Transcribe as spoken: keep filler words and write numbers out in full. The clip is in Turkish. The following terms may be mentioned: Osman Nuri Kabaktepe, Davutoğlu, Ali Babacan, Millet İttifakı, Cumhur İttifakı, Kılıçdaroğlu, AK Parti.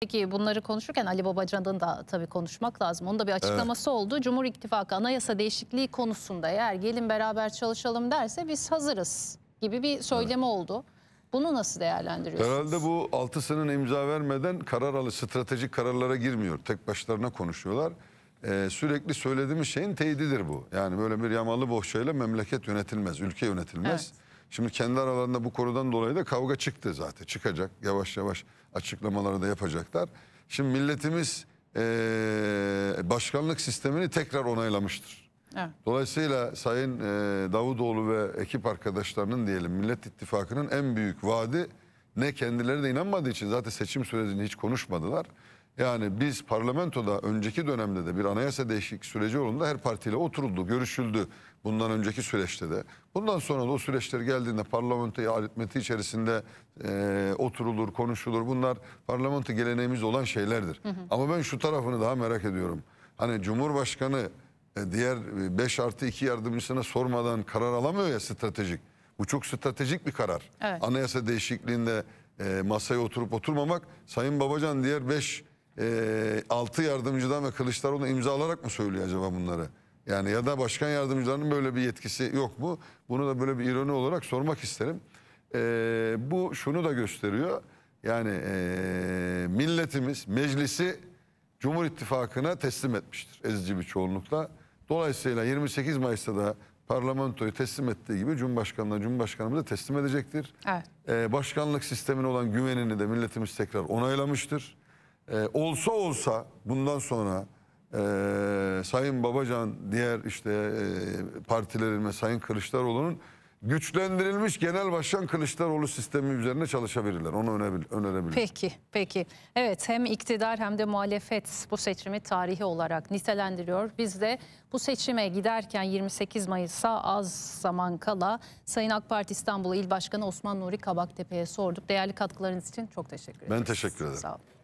Peki bunları konuşurken Ali Babacan'ın da tabii konuşmak lazım. Onun da bir açıklaması evet. oldu. Cumhur İttifakı anayasa değişikliği konusunda eğer gelin beraber çalışalım derse biz hazırız gibi bir söyleme evet. oldu. Bunu nasıl değerlendiriyorsunuz? Herhalde bu altısının imza vermeden karar alı stratejik kararlara girmiyor. Tek başlarına konuşuyorlar. Ee, sürekli söylediğimiz şeyin teyididir bu. Yani böyle bir yamalı bohçayla memleket yönetilmez, ülke yönetilmez. Evet. Şimdi kendi aralarında bu konudan dolayı da kavga çıktı zaten. Çıkacak, yavaş yavaş açıklamaları da yapacaklar. Şimdi milletimiz ee, başkanlık sistemini tekrar onaylamıştır. Evet. Dolayısıyla Sayın ee, Davutoğlu ve ekip arkadaşlarının diyelim Millet İttifakı'nın en büyük vaadi ne kendileri de inanmadığı için zaten seçim sürecini hiç konuşmadılar. Yani biz parlamentoda önceki dönemde de bir anayasa değişiklik süreci olduğunda her partiyle oturuldu, görüşüldü bundan önceki süreçte de. Bundan sonra da o süreçler geldiğinde parlamento aritmeti içerisinde e, oturulur, konuşulur. Bunlar parlamento geleneğimiz olan şeylerdir. Hı hı. Ama ben şu tarafını daha merak ediyorum. Hani Cumhurbaşkanı e, diğer beş artı iki yardımcısına sormadan karar alamıyor ya stratejik. Bu çok stratejik bir karar. Evet. Anayasa değişikliğinde e, masaya oturup oturmamak Sayın Babacan diğer beş... E, altı yardımcıdan ve Kılıçdaroğlu imzalarak mı söylüyor acaba bunları? Yani ya da başkan yardımcılarının böyle bir yetkisi yok mu? Bunu da böyle bir ironi olarak sormak isterim. E, bu şunu da gösteriyor. Yani e, milletimiz meclisi Cumhur İttifakı'na teslim etmiştir ezici bir çoğunlukla. Dolayısıyla yirmi sekiz Mayıs'ta da parlamentoyu teslim ettiği gibi Cumhurbaşkanı'na Cumhurbaşkanımız da teslim edecektir. Evet. E, başkanlık sistemine olan güvenini de milletimiz tekrar onaylamıştır. Ee, olsa olsa bundan sonra e, Sayın Babacan diğer işte e, partilerin ve Sayın Kılıçdaroğlu'nun güçlendirilmiş genel başkan Kılıçdaroğlu sistemi üzerine çalışabilirler. Onu önerebilirim. Peki, peki. Evet, hem iktidar hem de muhalefet bu seçimi tarihi olarak nitelendiriyor. Biz de bu seçime giderken yirmi sekiz Mayıs'a az zaman kala Sayın AK Parti İstanbul İl Başkanı Osman Nuri Kabaktepe'ye sorduk. Değerli katkılarınız için çok teşekkür ederim. Ben teşekkür ederim. Sağ olun.